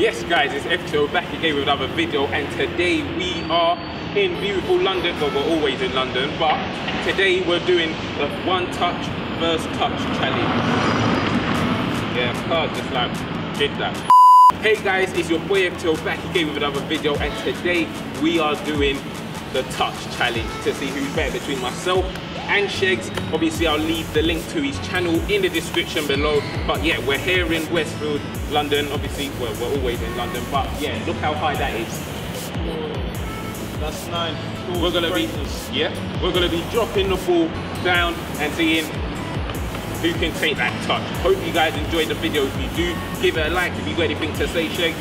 Yes guys, it's FTO back again with another video, and today we are in beautiful London. Well, we're always in London, but today we're doing the one touch, first touch challenge. Yeah, I just like did that. Hey guys, it's your boy FTO back again with another video, and today we are doing the touch challenge to see who's better between myself and Shegz. Obviously I'll leave the link to his channel in the description below, but yeah, we're here in Westfield, London. Obviously, well, we're always in London, but yeah, look how high that is. That's 9. Cool. We're gonna be dropping the ball down and seeing who can take that touch. Hope you guys enjoyed the video. If you do, give it a like. If you've got anything to say, Shegz.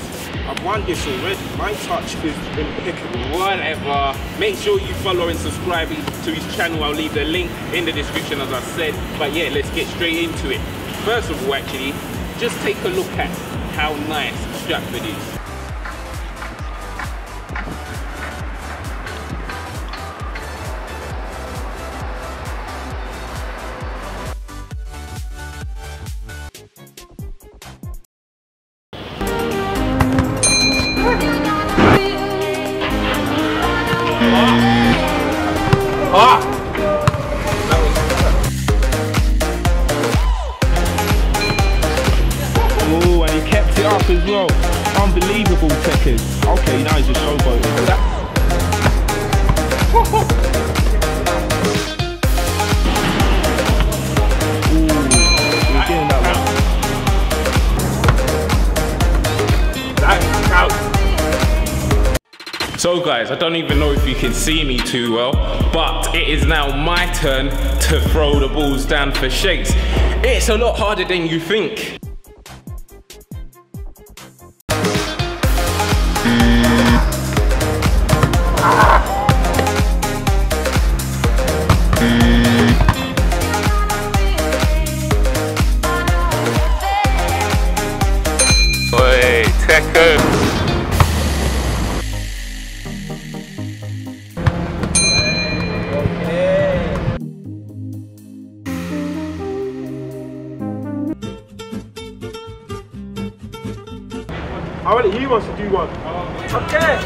I've won this already. My touch is impeccable. Whatever. Make sure you follow and subscribe to his channel. I'll leave the link in the description as I said. But yeah, let's get straight into it. First of all, actually, just take a look at how nice Stratford is. Oh, and he kept it up as well. Unbelievable checkers. Okay, now he's just showboating. Ooh, we're getting that one. So guys, I don't even know if you can see me too well, but it is now my turn to throw the balls down for Shegz. It's a lot harder than you think. He wants to do one. Okay.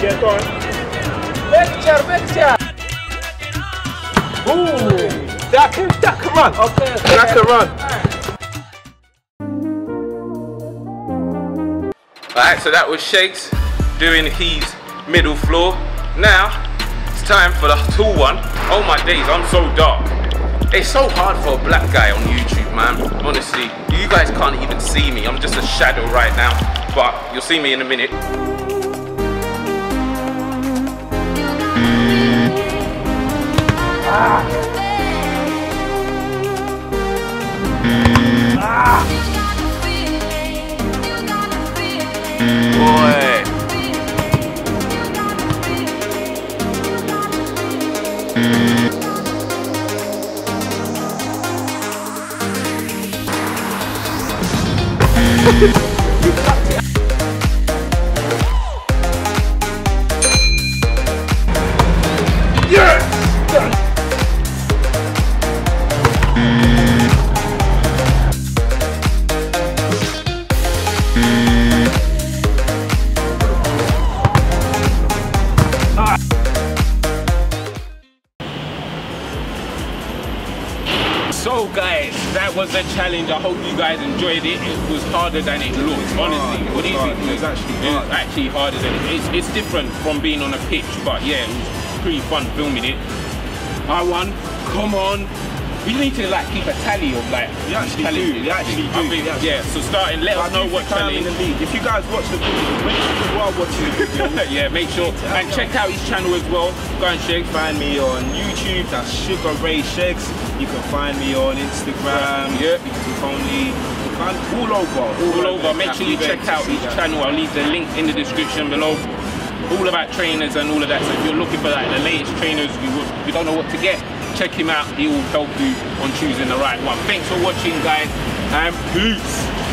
Get on. Picture. Ooh. That can run. Okay. That can run. Alright, so that was Shegz doing his middle floor. Now, it's time for the tall one. Oh my days, I'm so dark. It's so hard for a black guy on YouTube, man. Honestly, you guys can't even see me. I'm just a shadow right now, but you'll see me in a minute. So guys, that was a challenge. I hope you guys enjoyed it. It was harder than it looks, honestly. What do you think? It was actually harder than it is. It's different from being on a pitch, but yeah, it was pretty fun filming it. I won. Come on. We need to like keep a tally of like. We actually do. Yeah. So starting, let us know what challenge. If you guys watch the video, make sure you are watching the video. Yeah, make sure and check out his channel as well. Go and Shegz. Find me on YouTube. That's Sugar Ray Shegz. You can find me on Instagram. Yeah. You can find me all over. Make sure you check out his channel. I'll leave the link in the description below. All about trainers and all of that. So if you're looking for like the latest trainers, you don't know what to get, check him out. He will help you on choosing the right one. Thanks for watching, guys, and peace.